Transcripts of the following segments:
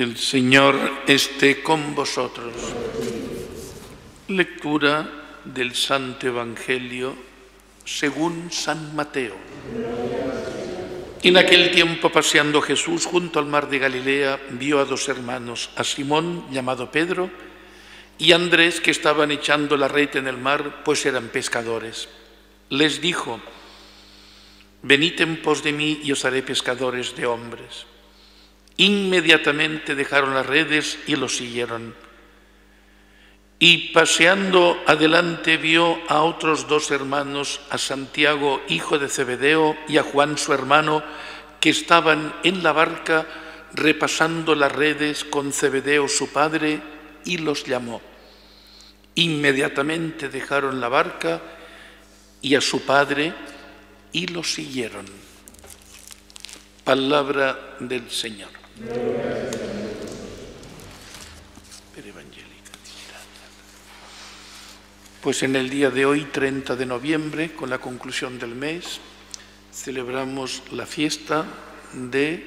El Señor esté con vosotros. Lectura del Santo Evangelio según San Mateo. En aquel tiempo, paseando Jesús junto al mar de Galilea, vio a dos hermanos, a Simón, llamado Pedro, y a Andrés, que estaban echando la red en el mar, pues eran pescadores. Les dijo: «Venid en pos de mí y os haré pescadores de hombres». Inmediatamente dejaron las redes y los siguieron. Y paseando adelante vio a otros dos hermanos, a Santiago, hijo de Cebedeo, y a Juan, su hermano, que estaban en la barca repasando las redes con Cebedeo, su padre, y los llamó. Inmediatamente dejaron la barca y a su padre y los siguieron. Palabra del Señor. Pues en el día de hoy, 30 de noviembre, con la conclusión del mes, celebramos la fiesta del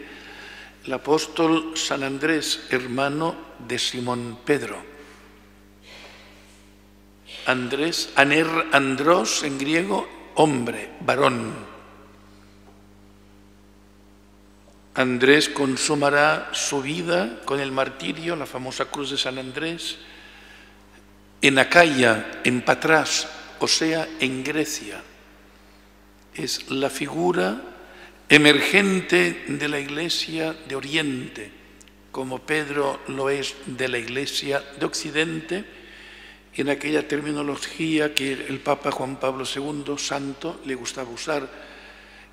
apóstol San Andrés, hermano de Simón Pedro. Andrés, andros en griego, hombre, varón. Andrés consumará su vida con el martirio, la famosa cruz de San Andrés, en Acaya, en Patras, o sea, en Grecia. Es la figura emergente de la Iglesia de Oriente, como Pedro lo es de la Iglesia de Occidente, en aquella terminología que el Papa Juan Pablo II, santo, le gustaba usar,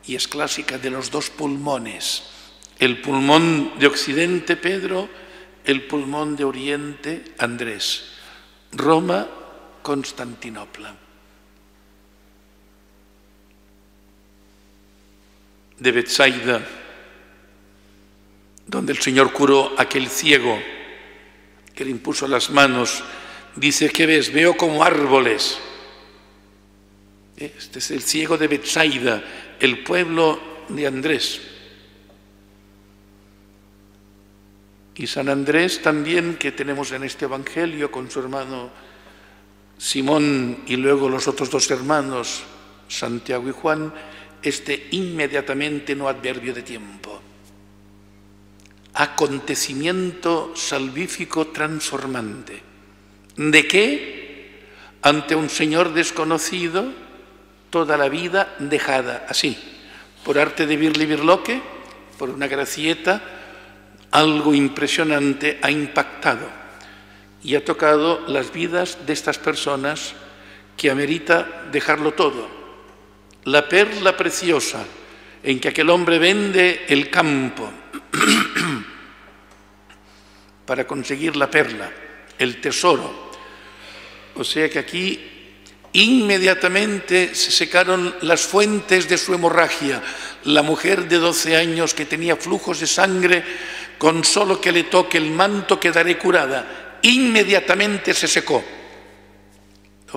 y es clásica, de los dos pulmones. El pulmón de Occidente, Pedro; el pulmón de Oriente, Andrés. Roma, Constantinopla. De Betsaida, donde el Señor curó a aquel ciego que le impuso las manos, dice: ¿qué ves? Veo como árboles. Este es el ciego de Betsaida, el pueblo de Andrés. Y San Andrés también, que tenemos en este Evangelio, con su hermano Simón y luego los otros dos hermanos, Santiago y Juan, inmediatamente, no adverbio de tiempo. Acontecimiento salvífico transformante. ¿De qué? Ante un Señor desconocido, toda la vida dejada así, por arte de birli birloque, por una gracieta. Algo impresionante ha impactado y ha tocado las vidas de estas personas que amerita dejarlo todo. La perla preciosa en que aquel hombre vende el campo para conseguir la perla, el tesoro. O sea que aquí inmediatamente se secaron las fuentes de su hemorragia. La mujer de 12 años que tenía flujos de sangre, con solo que le toque el manto quedaré curada. Inmediatamente se secó.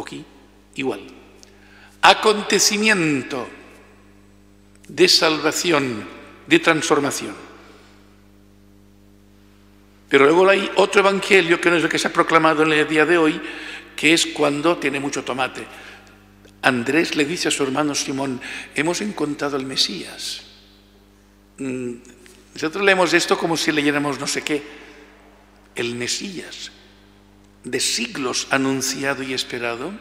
Aquí, igual. Acontecimiento de salvación, de transformación. Pero luego hay otro evangelio, que no es el que se ha proclamado en el día de hoy, que es cuando tiene mucho tomate. Andrés le dice a su hermano Simón: hemos encontrado al Mesías. Nosotros leemos esto como si leyéramos no sé qué. El Mesías, de siglos anunciado y esperado,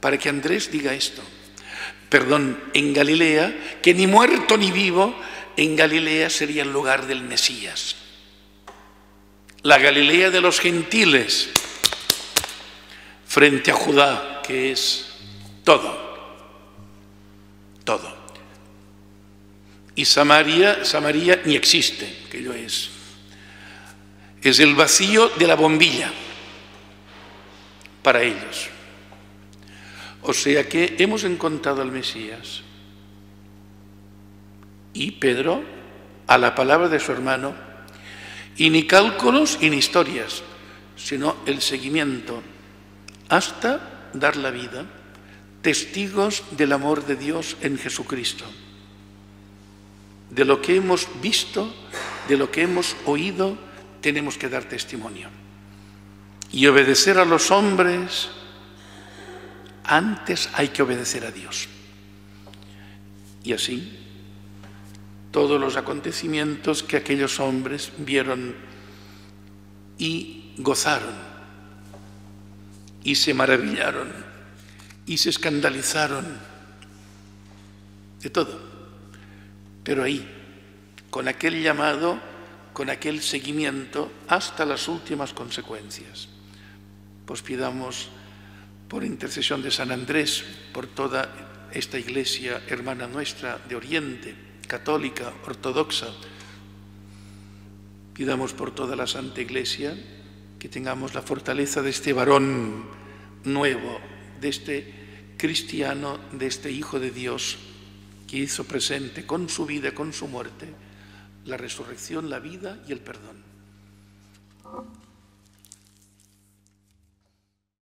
para que Andrés diga esto. Perdón, en Galilea, que ni muerto ni vivo, en Galilea sería el lugar del Mesías. La Galilea de los gentiles, frente a Judá, que es todo. Y Samaria ni existe, que lo es. Es el vacío de la bombilla para ellos. O sea que hemos encontrado al Mesías. Y Pedro, a la palabra de su hermano, y ni cálculos y ni historias, sino el seguimiento hasta dar la vida, testigos del amor de Dios en Jesucristo. De lo que hemos visto, de lo que hemos oído, tenemos que dar testimonio. Y obedecer a los hombres, antes hay que obedecer a Dios. Y así, todos los acontecimientos que aquellos hombres vieron y gozaron, y se maravillaron, y se escandalizaron, de todo. Pero ahí, con aquel llamado, con aquel seguimiento, hasta las últimas consecuencias. Pues pidamos, por intercesión de San Andrés, por toda esta Iglesia hermana nuestra de Oriente, católica, ortodoxa, pidamos por toda la Santa Iglesia que tengamos la fortaleza de este varón nuevo, de este cristiano, de este Hijo de Dios, que hizo presente con su vida, con su muerte, la resurrección, la vida y el perdón.